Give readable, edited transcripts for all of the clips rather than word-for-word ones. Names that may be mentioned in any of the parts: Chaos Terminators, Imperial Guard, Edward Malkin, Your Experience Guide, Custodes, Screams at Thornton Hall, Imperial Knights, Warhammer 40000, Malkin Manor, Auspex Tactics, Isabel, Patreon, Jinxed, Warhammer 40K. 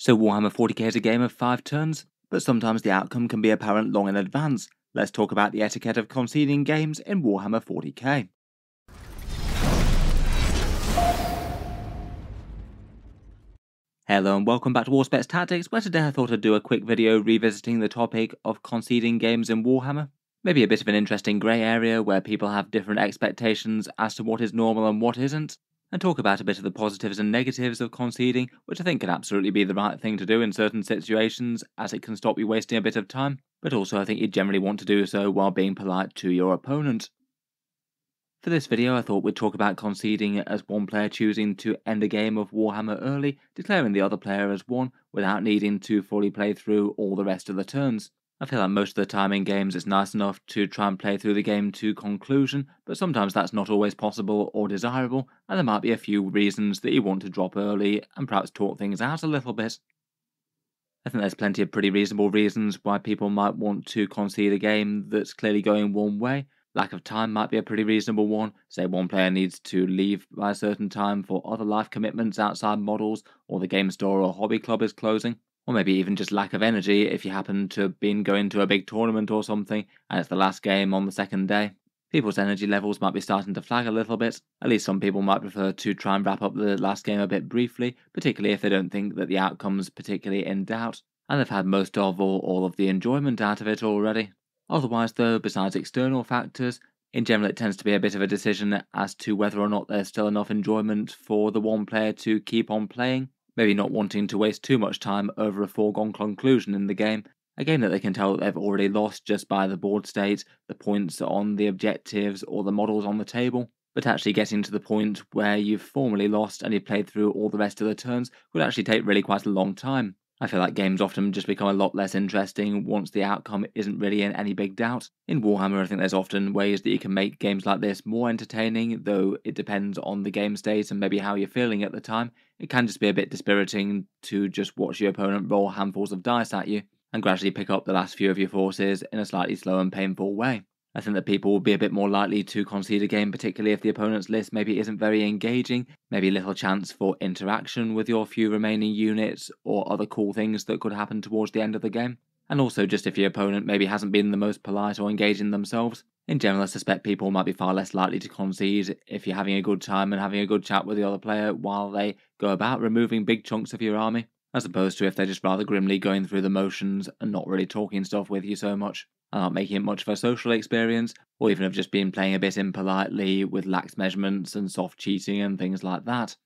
So Warhammer 40k is a game of 5 turns, but sometimes the outcome can be apparent long in advance. Let's talk about the etiquette of conceding games in Warhammer 40k. Hello and welcome back to Auspex Tactics, where today I thought I'd do a quick video revisiting the topic of conceding games in Warhammer. Maybe a bit of an interesting grey area where people have different expectations as to what is normal and what isn't, and talk about a bit of the positives and negatives of conceding, which I think can absolutely be the right thing to do in certain situations, as it can stop you wasting a bit of time, but also I think you generally want to do so while being polite to your opponent. For this video I thought we'd talk about conceding as one player choosing to end a game of Warhammer early, declaring the other player as won without needing to fully play through all the rest of the turns. I feel like most of the time in games it's nice enough to try and play through the game to conclusion, but sometimes that's not always possible or desirable, and there might be a few reasons that you want to drop early and perhaps talk things out a little bit. I think there's plenty of pretty reasonable reasons why people might want to concede a game that's clearly going one way. Lack of time might be a pretty reasonable one, say one player needs to leave by a certain time for other life commitments outside models, or the game store or hobby club is closing. Or maybe even just lack of energy if you happen to have been going to a big tournament or something and it's the last game on the second day. People's energy levels might be starting to flag a little bit. At least some people might prefer to try and wrap up the last game a bit briefly, particularly if they don't think that the outcome's particularly in doubt, and they've had most of or all of the enjoyment out of it already. Otherwise though, besides external factors, in general it tends to be a bit of a decision as to whether or not there's still enough enjoyment for the one player to keep on playing. Maybe not wanting to waste too much time over a foregone conclusion in the game, a game that they can tell they've already lost just by the board state, the points on the objectives or the models on the table, but actually getting to the point where you've formally lost and you've played through all the rest of the turns would actually take really quite a long time. I feel like games often just become a lot less interesting once the outcome isn't really in any big doubt. In Warhammer I think there's often ways that you can make games like this more entertaining, though it depends on the game state and maybe how you're feeling at the time. It can just be a bit dispiriting to just watch your opponent roll handfuls of dice at you and gradually pick up the last few of your forces in a slightly slow and painful way. I think that people will be a bit more likely to concede a game, particularly if the opponent's list maybe isn't very engaging, maybe little chance for interaction with your few remaining units or other cool things that could happen towards the end of the game. And also just if your opponent maybe hasn't been the most polite or engaging themselves. In general I suspect people might be far less likely to concede if you're having a good time and having a good chat with the other player while they go about removing big chunks of your army, as opposed to if they're just rather grimly going through the motions and not really talking stuff with you so much, and not making it much of a social experience, or even have just been playing a bit impolitely with lax measurements and soft cheating and things like that.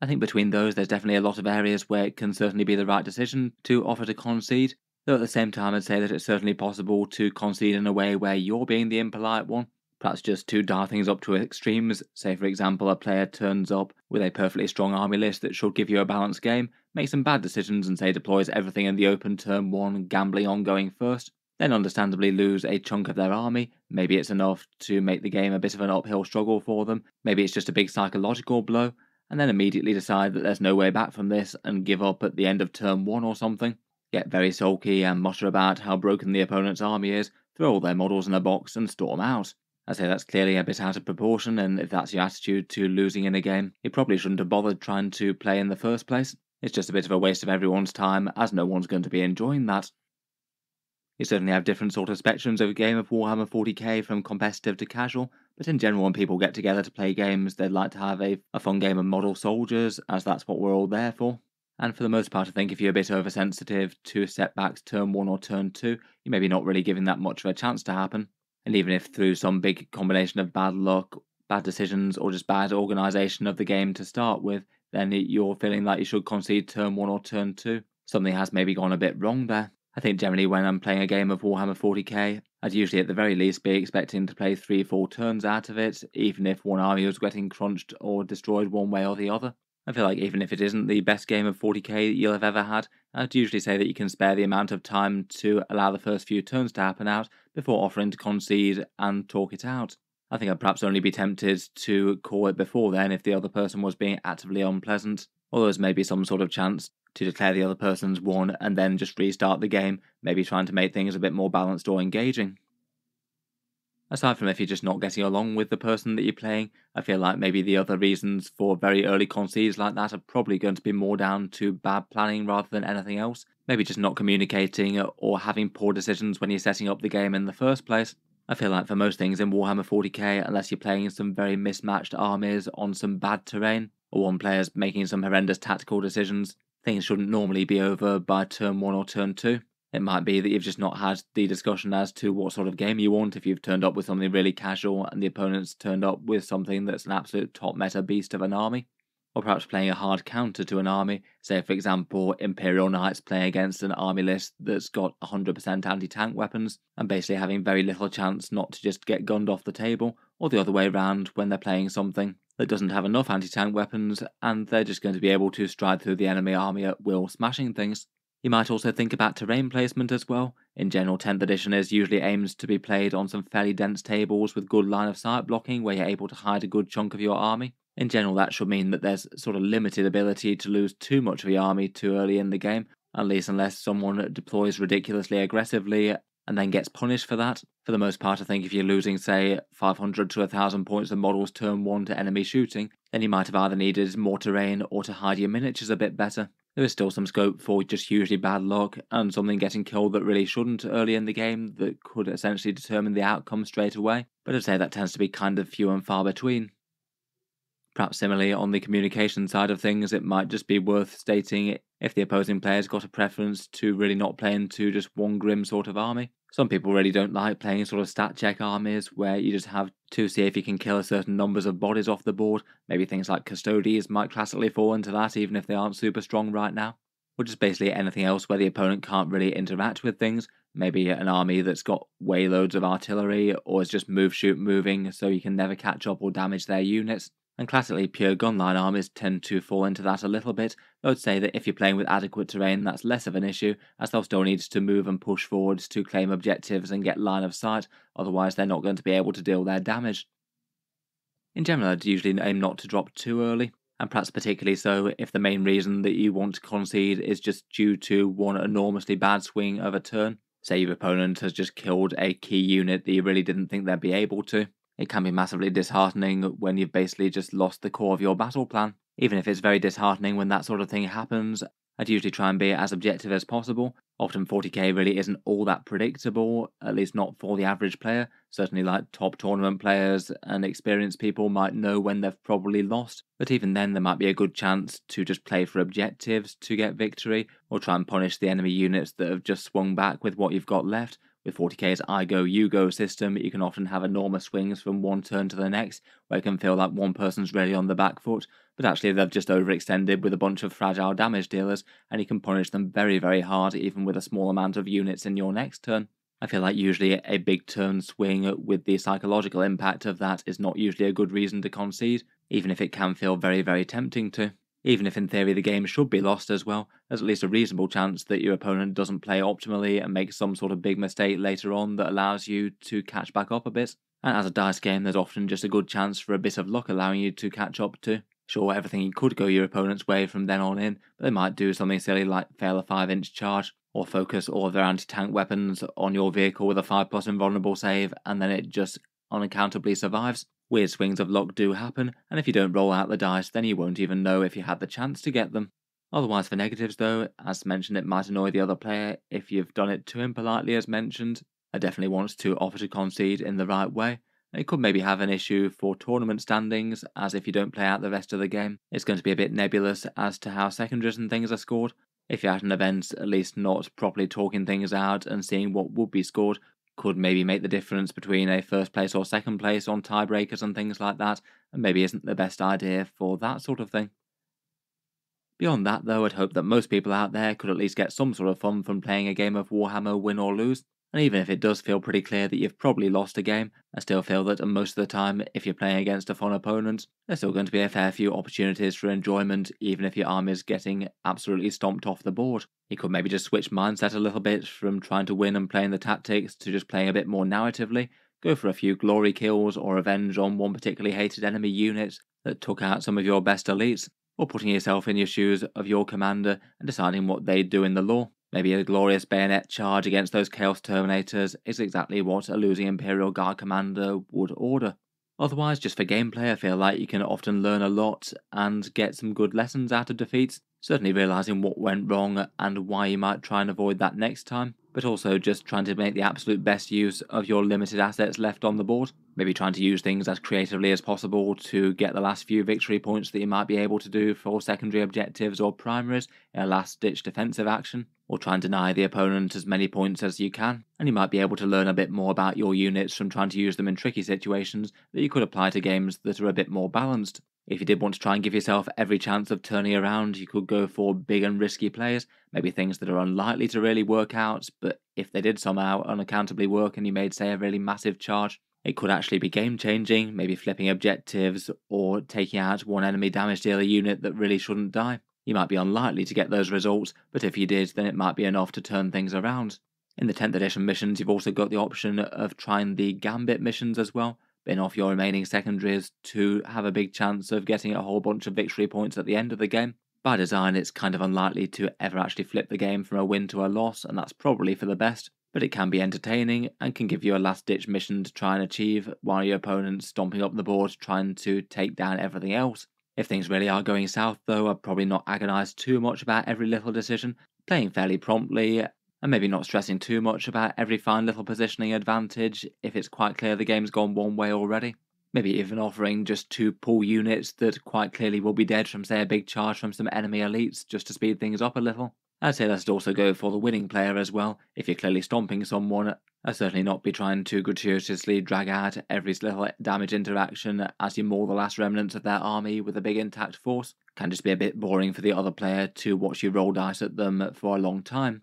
I think between those there's definitely a lot of areas where it can certainly be the right decision to offer to concede, though at the same time I'd say that it's certainly possible to concede in a way where you're being the impolite one. Perhaps just to dial things up to extremes, say for example a player turns up with a perfectly strong army list that should give you a balanced game, makes some bad decisions and say deploys everything in the open turn 1, gambling on going first, then understandably lose a chunk of their army. Maybe it's enough to make the game a bit of an uphill struggle for them, maybe it's just a big psychological blow, and then immediately decide that there's no way back from this and give up at the end of turn 1 or something, get very sulky and mutter about how broken the opponent's army is, throw all their models in a box and storm out. I'd say that's clearly a bit out of proportion, and if that's your attitude to losing in a game, you probably shouldn't have bothered trying to play in the first place. It's just a bit of a waste of everyone's time, as no one's going to be enjoying that. You certainly have different sort of spectrums of a game of Warhammer 40k, from competitive to casual, but in general when people get together to play games they'd like to have a fun game of model soldiers, as that's what we're all there for. And for the most part I think if you're a bit oversensitive to setbacks turn 1 or turn 2, you're maybe not really giving that much of a chance to happen. And even if through some big combination of bad luck, bad decisions, or just bad organisation of the game to start with, then you're feeling like you should concede turn 1 or turn 2. Something has maybe gone a bit wrong there. I think generally when I'm playing a game of Warhammer 40k, I'd usually at the very least be expecting to play 3 or 4 turns out of it, even if one army was getting crunched or destroyed one way or the other. I feel like even if it isn't the best game of 40k that you'll have ever had, I'd usually say that you can spare the amount of time to allow the first few turns to happen out before offering to concede and talk it out. I think I'd perhaps only be tempted to call it before then if the other person was being actively unpleasant, or there's maybe some sort of chance to declare the other person's won and then just restart the game, maybe trying to make things a bit more balanced or engaging. Aside from if you're just not getting along with the person that you're playing, I feel like maybe the other reasons for very early concedes like that are probably going to be more down to bad planning rather than anything else. Maybe just not communicating or having poor decisions when you're setting up the game in the first place. I feel like for most things in Warhammer 40k, unless you're playing some very mismatched armies on some bad terrain, or one player's making some horrendous tactical decisions, things shouldn't normally be over by turn 1 or turn 2. It might be that you've just not had the discussion as to what sort of game you want if you've turned up with something really casual and the opponent's turned up with something that's an absolute top meta beast of an army. Or perhaps playing a hard counter to an army, say for example Imperial Knights playing against an army list that's got 100% anti-tank weapons and basically having very little chance not to just get gunned off the table, or the other way around when they're playing something that doesn't have enough anti-tank weapons and they're just going to be able to stride through the enemy army at will, smashing things. You might also think about terrain placement as well. In general, 10th edition is usually aimed to be played on some fairly dense tables with good line of sight blocking where you're able to hide a good chunk of your army. In general, that should mean that there's sort of limited ability to lose too much of the army too early in the game, at least unless someone deploys ridiculously aggressively and then gets punished for that. For the most part, I think if you're losing, say, 500 to 1,000 points of models turn 1 to enemy shooting, then you might have either needed more terrain or to hide your miniatures a bit better. There is still some scope for just hugely bad luck and something getting killed that really shouldn't early in the game that could essentially determine the outcome straight away, but I'd say that tends to be kind of few and far between. Perhaps similarly, on the communication side of things, it might just be worth stating if the opposing player's got a preference to really not play into just one grim sort of army. Some people really don't like playing sort of stat check armies where you just have to see if you can kill a certain numbers of bodies off the board. Maybe things like Custodes might classically fall into that even if they aren't super strong right now. Or just basically anything else where the opponent can't really interact with things. Maybe an army that's got way loads of artillery or is just move shoot moving so you can never catch up or damage their units. And classically pure gunline armies tend to fall into that a little bit, though I'd say that if you're playing with adequate terrain that's less of an issue, as they'll still need to move and push forwards to claim objectives and get line of sight, otherwise they're not going to be able to deal their damage. In general, I'd usually aim not to drop too early, and perhaps particularly so if the main reason that you want to concede is just due to one enormously bad swing of a turn. Say your opponent has just killed a key unit that you really didn't think they'd be able to. It can be massively disheartening when you've basically just lost the core of your battle plan. Even if it's very disheartening when that sort of thing happens, I'd usually try and be as objective as possible. Often 40k really isn't all that predictable, at least not for the average player. Certainly like top tournament players and experienced people might know when they've probably lost, but even then there might be a good chance to just play for objectives to get victory, or try and punish the enemy units that have just swung back with what you've got left. With 40k's I go, you go system, you can often have enormous swings from one turn to the next, where it can feel like one person's really on the back foot, but actually they've just overextended with a bunch of fragile damage dealers, and you can punish them very, very hard, even with a small amount of units in your next turn. I feel like usually a big turn swing with the psychological impact of that is not usually a good reason to concede, even if it can feel very, very tempting to. Even if in theory the game should be lost as well, there's at least a reasonable chance that your opponent doesn't play optimally and makes some sort of big mistake later on that allows you to catch back up a bit. And as a dice game, there's often just a good chance for a bit of luck allowing you to catch up to. Sure, everything could go your opponent's way from then on in, but they might do something silly like fail a 5-inch charge, or focus all of their anti-tank weapons on your vehicle with a 5+ invulnerable save, and then it just unaccountably survives. Weird swings of luck do happen, and if you don't roll out the dice then you won't even know if you had the chance to get them. Otherwise for negatives though, as mentioned, it might annoy the other player if you've done it too impolitely as mentioned. I definitely want to offer to concede in the right way. It could maybe have an issue for tournament standings, as if you don't play out the rest of the game, it's going to be a bit nebulous as to how secondaries and things are scored. If you're at an event, at least not properly talking things out and seeing what would be scored could maybe make the difference between a first place or second place on tiebreakers and things like that, and maybe isn't the best idea for that sort of thing. Beyond that though, I'd hope that most people out there could at least get some sort of fun from playing a game of Warhammer, win or lose, and even if it does feel pretty clear that you've probably lost a game, I still feel that most of the time if you're playing against a fun opponent, there's still going to be a fair few opportunities for enjoyment even if your army's getting absolutely stomped off the board. You could maybe just switch mindset a little bit from trying to win and playing the tactics to just playing a bit more narratively, go for a few glory kills or revenge on one particularly hated enemy unit that took out some of your best elites, or putting yourself in your shoes of your commander and deciding what they'd do in the lore. Maybe a glorious bayonet charge against those Chaos Terminators is exactly what a losing Imperial Guard commander would order. Otherwise, just for gameplay, I feel like you can often learn a lot and get some good lessons out of defeats, certainly realising what went wrong and why you might try and avoid that next time, but also just trying to make the absolute best use of your limited assets left on the board. Maybe trying to use things as creatively as possible to get the last few victory points that you might be able to do for secondary objectives or primaries in a last-ditch defensive action, or try and deny the opponent as many points as you can, and you might be able to learn a bit more about your units from trying to use them in tricky situations that you could apply to games that are a bit more balanced. If you did want to try and give yourself every chance of turning around, you could go for big and risky plays, maybe things that are unlikely to really work out, but if they did somehow unaccountably work and you made, say, a really massive charge, it could actually be game-changing, maybe flipping objectives or taking out one enemy damage dealer unit that really shouldn't die. You might be unlikely to get those results, but if you did, then it might be enough to turn things around. In the 10th edition missions, you've also got the option of trying the Gambit missions as well, bin off your remaining secondaries to have a big chance of getting a whole bunch of victory points at the end of the game. By design, it's kind of unlikely to ever actually flip the game from a win to a loss, and that's probably for the best, but it can be entertaining and can give you a last-ditch mission to try and achieve while your opponent's stomping up the board trying to take down everything else. If things really are going south though, I'd probably not agonise too much about every little decision, playing fairly promptly, and maybe not stressing too much about every fine little positioning advantage if it's quite clear the game's gone one way already. Maybe even offering just to pull units that quite clearly will be dead from, say, a big charge from some enemy elites just to speed things up a little. I'd say let's also go for the winning player as well. If you're clearly stomping someone, I'd certainly not be trying to gratuitously drag out every little damage interaction as you maul the last remnants of their army with a big intact force. Can just be a bit boring for the other player to watch you roll dice at them for a long time.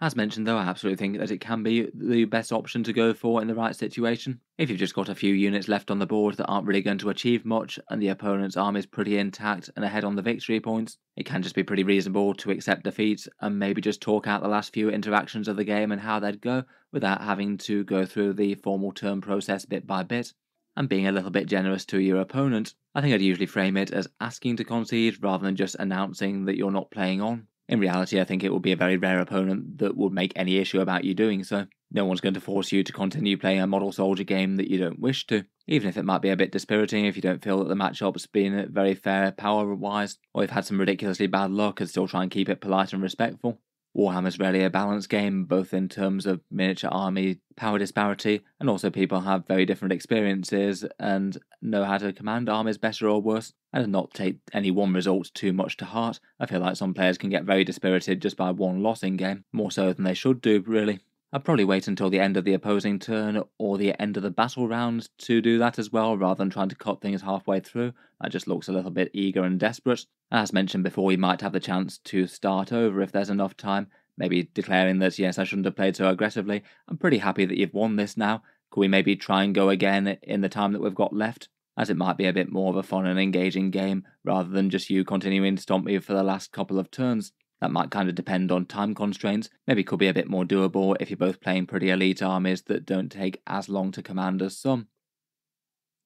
As mentioned though, I absolutely think that it can be the best option to go for in the right situation. If you've just got a few units left on the board that aren't really going to achieve much and the opponent's army is pretty intact and ahead on the victory points, it can just be pretty reasonable to accept defeat and maybe just talk out the last few interactions of the game and how they'd go without having to go through the formal turn process bit by bit. And being a little bit generous to your opponent, I think I'd usually frame it as asking to concede rather than just announcing that you're not playing on. In reality, I think it would be a very rare opponent that would make any issue about you doing so. No one's going to force you to continue playing a model soldier game that you don't wish to, even if it might be a bit dispiriting if you don't feel that the matchup's been very fair power-wise, or you've had some ridiculously bad luck and still try and keep it polite and respectful. Warhammer's really a balanced game, both in terms of miniature army power disparity, and also people have very different experiences and know how to command armies better or worse, and not take any one result too much to heart. I feel like some players can get very dispirited just by one loss in game, more so than they should do, really. I'd probably wait until the end of the opposing turn or the end of the battle round to do that as well, rather than trying to cut things halfway through. That just looks a little bit eager and desperate. As mentioned before, you might have the chance to start over if there's enough time, maybe declaring that, yes, I shouldn't have played so aggressively. I'm pretty happy that you've won this now. Could we maybe try and go again in the time that we've got left? As it might be a bit more of a fun and engaging game, rather than just you continuing to stomp me for the last couple of turns. That might kind of depend on time constraints, maybe could be a bit more doable if you're both playing pretty elite armies that don't take as long to command as some.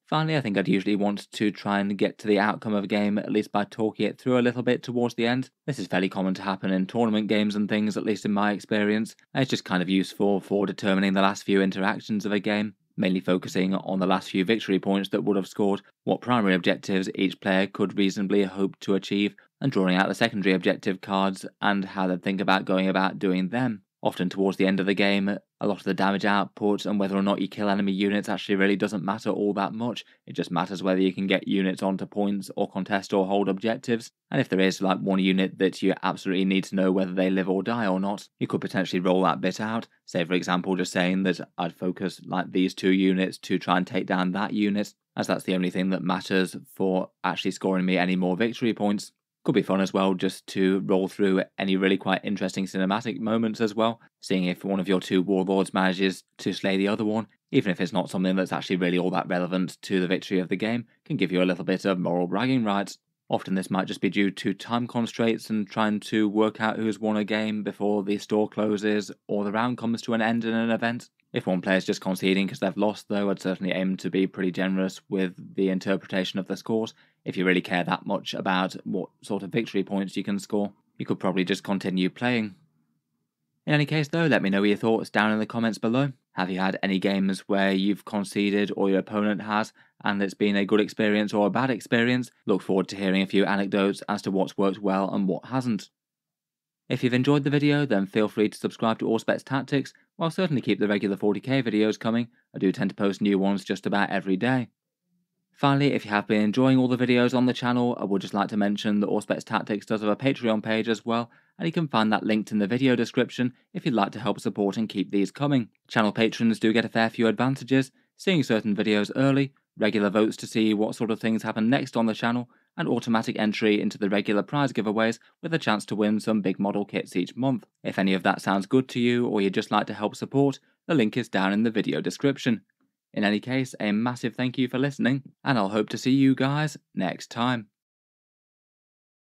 Finally, I think I'd usually want to try and get to the outcome of a game at least by talking it through a little bit towards the end. This is fairly common to happen in tournament games and things, at least in my experience, and it's just kind of useful for determining the last few interactions of a game, mainly focusing on the last few victory points that would have scored, what primary objectives each player could reasonably hope to achieve, and drawing out the secondary objective cards and how they'd think about going about doing them. Often towards the end of the game, a lot of the damage output and whether or not you kill enemy units actually really doesn't matter all that much. It just matters whether you can get units onto points or contest or hold objectives. And if there is like one unit that you absolutely need to know whether they live or die or not, you could potentially roll that bit out. Say for example just saying that I'd focus like these two units to try and take down that unit, as that's the only thing that matters for actually scoring me any more victory points. Could be fun as well just to roll through any really quite interesting cinematic moments as well, seeing if one of your two warlords manages to slay the other one, even if it's not something that's actually really all that relevant to the victory of the game, can give you a little bit of moral bragging rights. Often this might just be due to time constraints and trying to work out who's won a game before the store closes or the round comes to an end in an event. If one player's just conceding because they've lost though, I'd certainly aim to be pretty generous with the interpretation of the scores, if you really care that much about what sort of victory points you can score. you could probably just continue playing. In any case though, let me know your thoughts down in the comments below. Have you had any games where you've conceded or your opponent has and it's been a good experience or a bad experience? Look forward to hearing a few anecdotes as to what's worked well and what hasn't. If you've enjoyed the video, then feel free to subscribe to Auspex Tactics. While certainly keep the regular 40k videos coming, I do tend to post new ones just about every day. Finally, if you have been enjoying all the videos on the channel, I would just like to mention that Auspex Tactics does have a Patreon page as well, and you can find that linked in the video description if you'd like to help support and keep these coming. Channel patrons do get a fair few advantages, seeing certain videos early, regular votes to see what sort of things happen next on the channel, and automatic entry into the regular prize giveaways with a chance to win some big model kits each month. If any of that sounds good to you or you'd just like to help support, the link is down in the video description. In any case, a massive thank you for listening, and I'll hope to see you guys next time.